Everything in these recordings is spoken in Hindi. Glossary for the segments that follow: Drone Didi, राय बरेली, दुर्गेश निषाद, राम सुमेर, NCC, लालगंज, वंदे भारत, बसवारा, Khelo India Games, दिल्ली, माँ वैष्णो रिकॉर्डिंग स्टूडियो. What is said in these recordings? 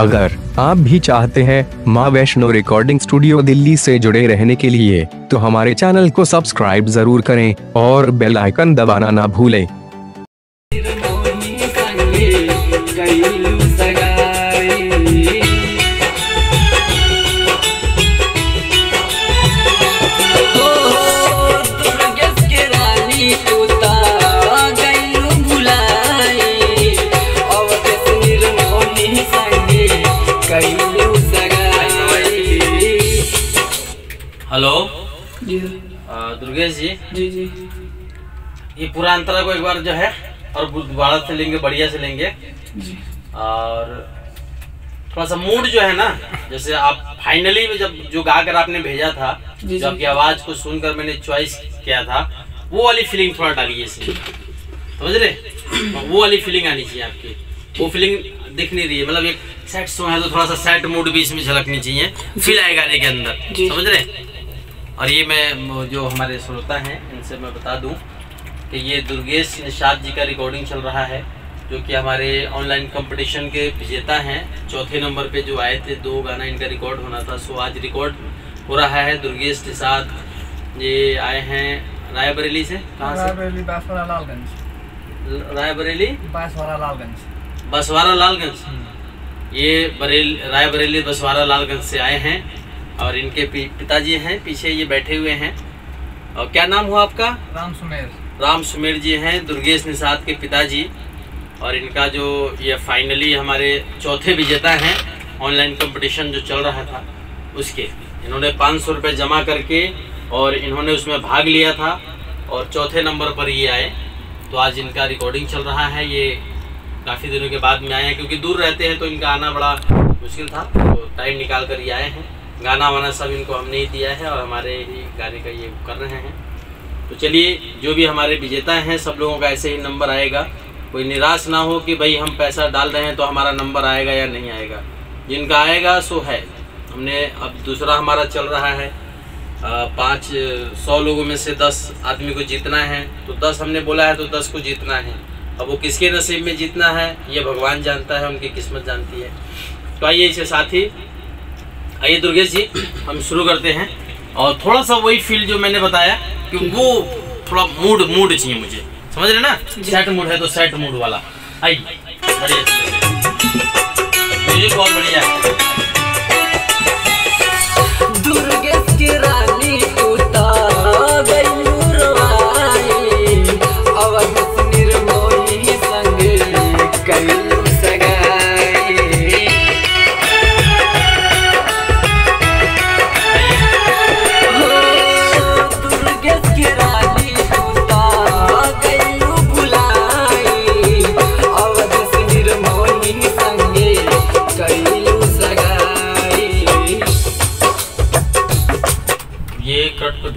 अगर आप भी चाहते हैं माँ वैष्णो रिकॉर्डिंग स्टूडियो दिल्ली से जुड़े रहने के लिए, तो हमारे चैनल को सब्सक्राइब जरूर करें और बेल आइकन दबाना ना भूलें। हेलो जी दुर्गेश जी जी जी ये पूरा अंतरा को एक बार जो है और बुधवार से लेंगे, बढ़िया से लेंगे जी। और थोड़ा सा मूड जो है ना, जैसे आप फाइनली जब जो गाकर आपने भेजा था, जो आपकी आवाज को सुनकर मैंने चॉइस किया था, वो वाली फीलिंग थोड़ा डालिए, समझ रहे, वो वाली फीलिंग आनी चाहिए आपकी। वो फीलिंग दिख नहीं रही है, मतलब एक सैड सॉन्ग है तो थोड़ा सा सैड मूड भी इसमें झलकनी चाहिए, फील आएगा गाने के अंदर, समझ रहे। और ये मैं जो हमारे श्रोता हैं इनसे मैं बता दूं कि ये दुर्गेश निषाद जी का रिकॉर्डिंग चल रहा है, जो कि हमारे ऑनलाइन कंपटीशन के विजेता हैं, चौथे नंबर पे जो आए थे, 2 गाना इनका रिकॉर्ड होना था, सो आज रिकॉर्ड हो रहा है। दुर्गेश निषाद ये आए हैं राय बरेली से, कहाँ से? राय बरेली बसवारा लालगंज, बसवारा लालगंज, ये राय बरेली बसवारा लालगंज से आए हैं। और इनके पिताजी हैं पीछे, ये बैठे हुए हैं। और क्या नाम हुआ आपका? राम सुमेर। राम सुमेर जी हैं दुर्गेश निषाद के पिताजी, और इनका जो ये फाइनली हमारे चौथे विजेता हैं ऑनलाइन कंपटीशन जो चल रहा था उसके। इन्होंने 500 रुपये जमा करके और इन्होंने उसमें भाग लिया था और चौथे नंबर पर ये आए, तो आज इनका रिकॉर्डिंग चल रहा है। ये काफ़ी दिनों के बाद में आए हैं, क्योंकि दूर रहते हैं तो इनका आना बड़ा मुश्किल था, तो टाइम निकाल कर ये आए हैं। गाना वाना सब इनको हमने ही दिया है और हमारे ही गाने का ये कर रहे हैं। तो चलिए, जो भी हमारे विजेता हैं सब लोगों का ऐसे ही नंबर आएगा, कोई निराश ना हो कि भाई हम पैसा डाल रहे हैं तो हमारा नंबर आएगा या नहीं आएगा। जिनका आएगा सो है। हमने अब दूसरा हमारा चल रहा है, 500 लोगों में से 10 आदमी को जीतना है, तो 10 हमने बोला है तो 10 को जीतना है। अब वो किसके नसीब में जीतना है ये भगवान जानता है, उनकी किस्मत जानती है। तो आइए इसे साथ ही आइए दुर्गेश जी हम शुरू करते हैं। और थोड़ा सा वही फील जो मैंने बताया कि वो थोड़ा मूड चाहिए मुझे, समझ रहे ना, सेट मूड है तो सेट मूड वाला। आइए म्यूजिक बहुत बढ़िया है। दुर्गेश की रानी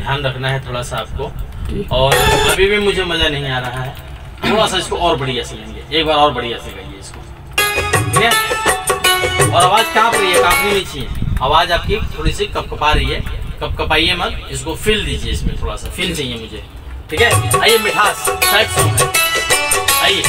ध्यान रखना है थोड़ा सा आपको, और अभी भी मुझे मजा नहीं आ रहा है, थोड़ा सा इसको और बढ़िया से लेंगे, एक बार और बढ़िया से गाइए इसको, ठीक है। और आवाज कांप रही है, कांपनी नहीं चाहिए, आवाज आपकी थोड़ी सी कपकपा रही है, कपकपाइए मत, इसको फील दीजिए, इसमें थोड़ा सा फील चाहिए मुझे, ठीक है। आइए मिठास साइड सॉन्ग है, आइए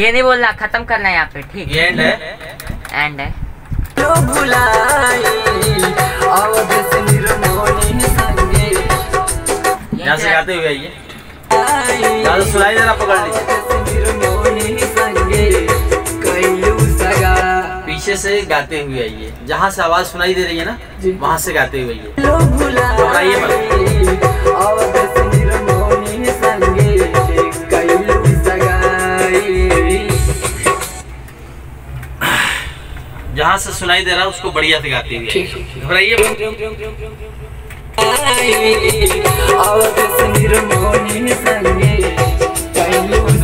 ये नहीं बोलना, खत्म करना है यहाँ पे, ठीक है। एंड है, एंड है। यहाँ से गाते हुए आइए, सुनाई जरा, पकड़ लीजिए, पीछे से गाते हुए आइए, जहाँ से आवाज सुनाई दे रही है ना वहाँ से गाते हुए आइए। जहाँ से सुनाई दे रहा है उसको बढ़िया से गाते हुए, घबराइए मत।